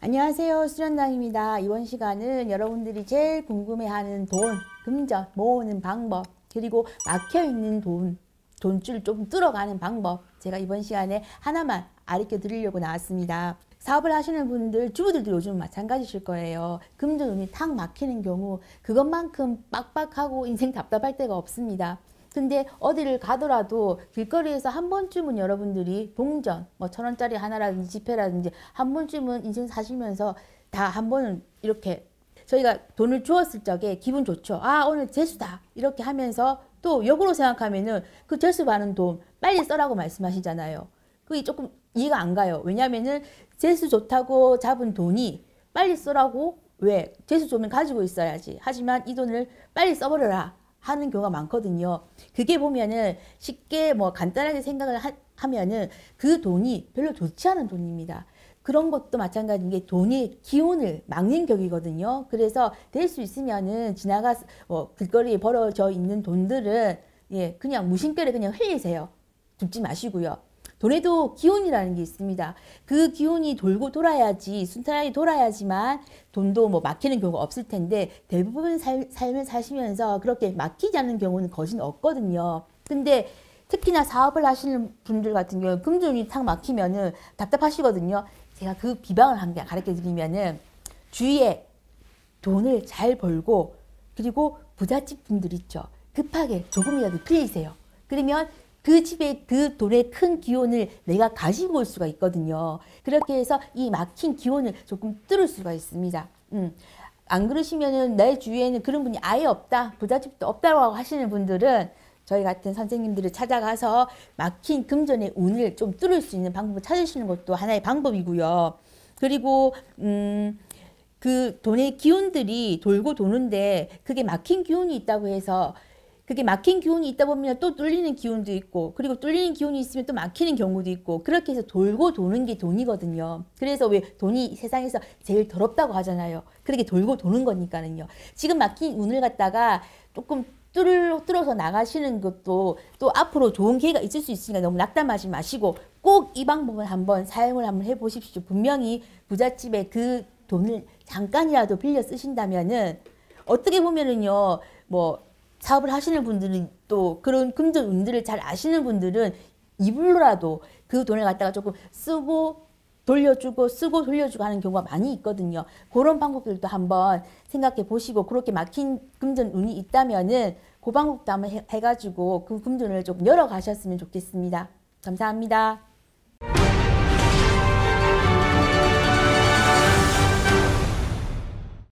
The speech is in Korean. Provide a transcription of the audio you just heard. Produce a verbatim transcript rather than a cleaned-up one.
안녕하세요, 수련장입니다. 이번 시간은 여러분들이 제일 궁금해하는 돈, 금전 모으는 방법, 그리고 막혀있는 돈, 돈줄 좀 뚫어가는 방법, 제가 이번 시간에 하나만 가르쳐 드리려고 나왔습니다. 사업을 하시는 분들, 주부들도 요즘 마찬가지실 거예요. 금전운이 탁 막히는 경우 그것만큼 빡빡하고 인생 답답할 때가 없습니다. 근데 어디를 가더라도 길거리에서 한 번쯤은 여러분들이 동전, 뭐 천 원짜리 하나라든지 지폐라든지 한 번쯤은 인생 사시면서 다 한 번은 이렇게 저희가 돈을 주었을 적에 기분 좋죠. 아, 오늘 재수다 이렇게 하면서, 또 역으로 생각하면은 그 재수 받은 돈 빨리 써라고 말씀하시잖아요. 그게 조금 이해가 안 가요. 왜냐면은 재수 좋다고 잡은 돈이 빨리 써라고, 왜? 재수 좋으면 가지고 있어야지. 하지만 이 돈을 빨리 써버려라 하는 경우가 많거든요. 그게 보면은 쉽게 뭐 간단하게 생각을 하, 하면은 그 돈이 별로 좋지 않은 돈입니다. 그런 것도 마찬가지인 게 돈이 기운을 막는 격이거든요. 그래서 될 수 있으면은 지나가 뭐 길거리에 벌어져 있는 돈들은 예 그냥 무심결에 그냥 흘리세요. 줍지 마시고요. 돈에도 기운이라는 게 있습니다. 그 기운이 돌고 돌아야지, 순탄하게 돌아야지만 돈도 뭐 막히는 경우가 없을 텐데, 대부분 살, 삶을 사시면서 그렇게 막히지 않는 경우는 거진 없거든요. 근데 특히나 사업을 하시는 분들 같은 경우 금전이 탁 막히면은 답답하시거든요. 제가 그 비방을 한 개 가르쳐 드리면은, 주위에 돈을 잘 벌고, 그리고 부잣집 분들 있죠. 급하게 조금이라도 빌리세요. 그러면 그 집에 그 돈의 큰 기운을 내가 가지고 올 수가 있거든요. 그렇게 해서 이 막힌 기운을 조금 뚫을 수가 있습니다. 음. 안 그러시면은 내 주위에는 그런 분이 아예 없다, 부잣집도 없다고 하시는 분들은 저희 같은 선생님들을 찾아가서 막힌 금전의 운을 좀 뚫을 수 있는 방법을 찾으시는 것도 하나의 방법이고요. 그리고 음, 그 돈의 기운들이 돌고 도는데 그게 막힌 기운이 있다고 해서, 그게 막힌 기운이 있다 보면 또 뚫리는 기운도 있고, 그리고 뚫리는 기운이 있으면 또 막히는 경우도 있고, 그렇게 해서 돌고 도는 게 돈이거든요. 그래서 왜 돈이 세상에서 제일 더럽다고 하잖아요. 그렇게 돌고 도는 거니까는요. 지금 막힌 운을 갖다가 조금 뚫을, 뚫어서 나가시는 것도 또 앞으로 좋은 기회가 있을 수 있으니까 너무 낙담하지 마시고 꼭 이 방법을 한번 사용을 한번 해보십시오. 분명히 부잣집에 그 돈을 잠깐이라도 빌려 쓰신다면은, 어떻게 보면은요, 뭐 사업을 하시는 분들은, 또 그런 금전 운들을 잘 아시는 분들은 이불로라도 그 돈을 갖다가 조금 쓰고 돌려주고 쓰고 돌려주고 하는 경우가 많이 있거든요. 그런 방법들도 한번 생각해 보시고, 그렇게 막힌 금전 운이 있다면은 그 방법도 한번 해, 해가지고 그 금전을 조금 열어 가셨으면 좋겠습니다. 감사합니다.